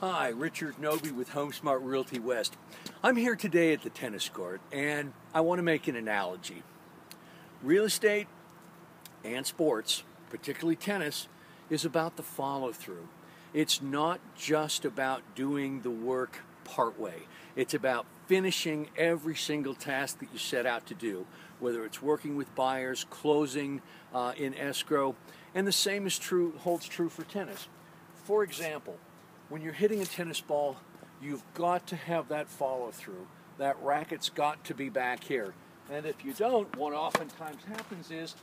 Hi, Richard Novey with HomeSmart Realty West. I'm here today at the tennis court and I want to make an analogy. Real estate and sports, particularly tennis, is about the follow-through. It's not just about doing the work partway. It's about finishing every single task that you set out to do, whether it's working with buyers, closing in escrow, and the same is holds true for tennis. For example, when you're hitting a tennis ball, you've got to have that follow-through. That racket's got to be back here. And if you don't, what oftentimes happens is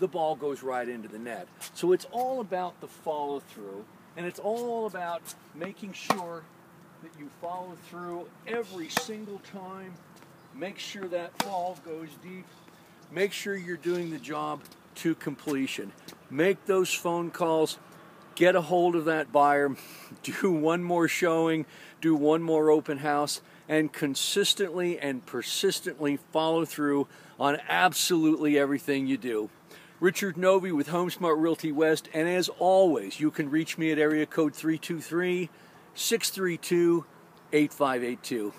the ball goes right into the net. So it's all about the follow-through, and it's all about making sure that you follow through every single time. Make sure that ball goes deep. Make sure you're doing the job to completion. Make those phone calls. Get a hold of that buyer, do one more showing, do one more open house, and consistently and persistently follow through on absolutely everything you do. Richard Novey with HomeSmart Realty West, and as always, you can reach me at area code 323-632-8582.